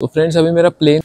तो फ्रेंड्स अभी मेरा प्लेन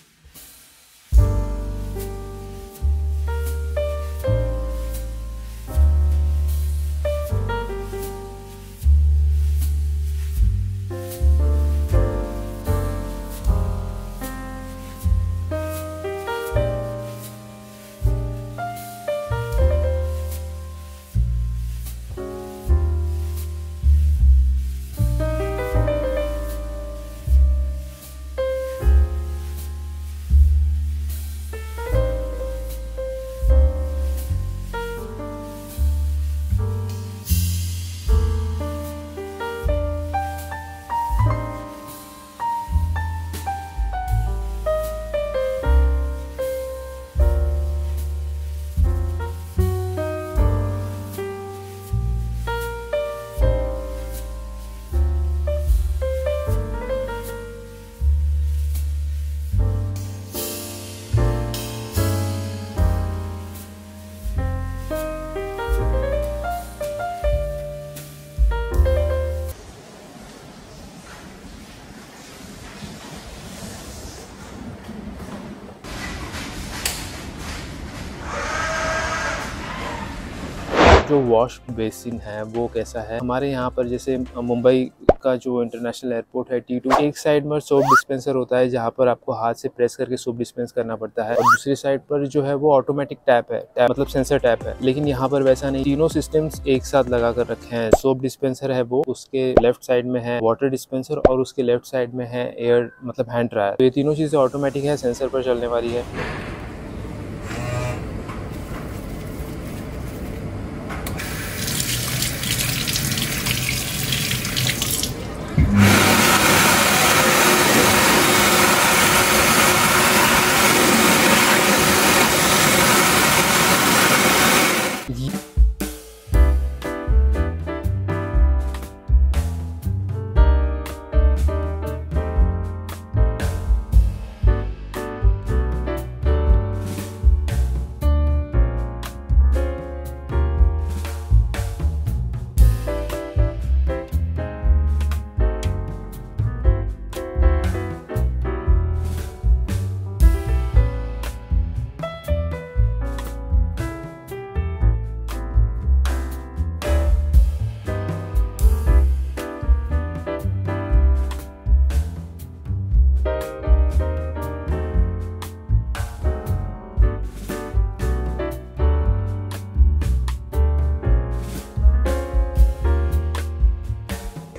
जो वॉश बेसिन है वो कैसा है। हमारे यहाँ पर जैसे मुंबई का जो इंटरनेशनल एयरपोर्ट है T2, एक साइड पर सोप डिस्पेंसर होता है जहाँ पर आपको हाथ से प्रेस करके सोप डिस्पेंस करना पड़ता है, और दूसरी साइड पर जो है वो ऑटोमेटिक टैप है, टैप मतलब सेंसर टैप है। लेकिन यहाँ पर वैसा नहीं, तीनों सिस्टम्स एक साथ लगा कर रखे हैं। सोप डिस्पेंसर है वो, उसके लेफ्ट साइड में है वाटर डिस्पेंसर, और उसके लेफ्ट साइड में है एयर मतलब हैंड ड्रायर। तो ये तीनों चीजें ऑटोमेटिक है, सेंसर पर चलने वाली है।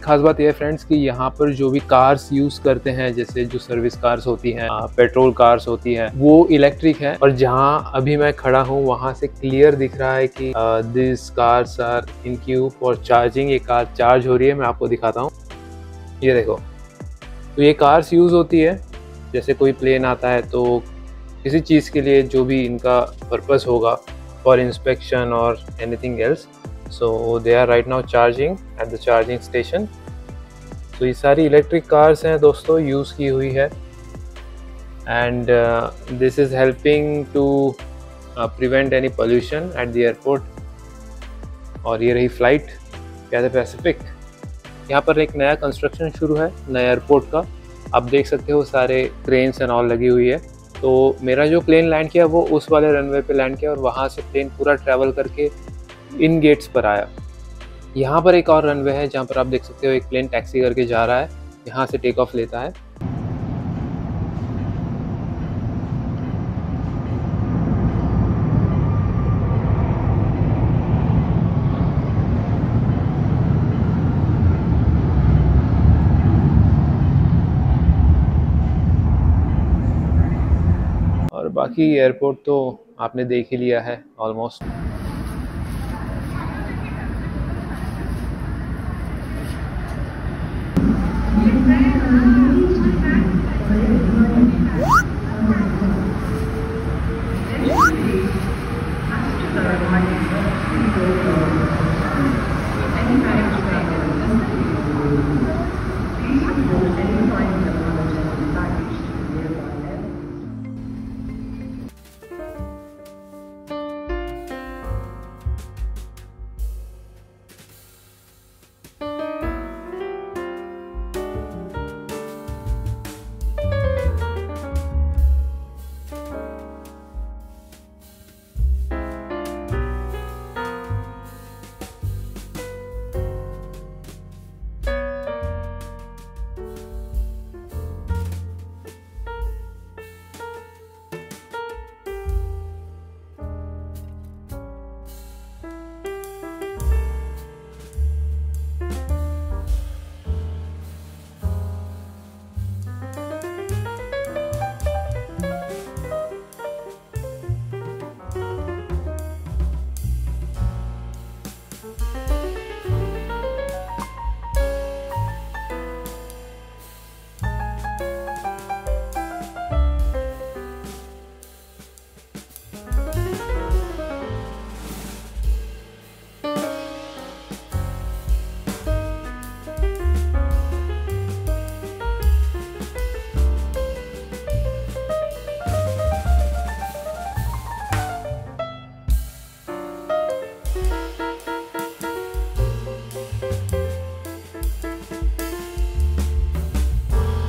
खास बात यह है फ्रेंड्स कि यहाँ पर जो भी कार्स यूज करते हैं, जैसे जो सर्विस कार्स होती हैं, पेट्रोल कार्स होती हैं, वो इलेक्ट्रिक है। और जहाँ अभी मैं खड़ा हूँ वहाँ से क्लियर दिख रहा है कि this cars are in queue for charging. ये कार चार्ज हो रही है, मैं आपको दिखाता हूँ, ये देखो। तो ये कार्स यूज होती है, जैसे कोई प्लेन आता है तो किसी चीज़ के लिए जो भी इनका पर्पज़ होगा, फॉर इंस्पेक्शन और anything else. So they are right now charging at the charging station. So ये सारी electric cars हैं दोस्तों, use की हुई है, and this is helping to prevent any pollution at the airport. और ये रही flight Cathay Pacific। यहाँ पर एक नया construction शुरू है नया airport का, आप देख सकते हो सारे cranes and all लगी हुई है। तो मेरा जो plane land किया वो उस वाले runway पे land किया, और वहाँ से plane पूरा travel करके इन गेट्स पर आया। यहाँ पर एक और रनवे है जहाँ पर आप देख सकते हो एक प्लेन टैक्सी करके जा रहा है, यहाँ से टेक ऑफ लेता है। और बाकी एयरपोर्ट तो आपने देख ही लिया है ऑलमोस्ट।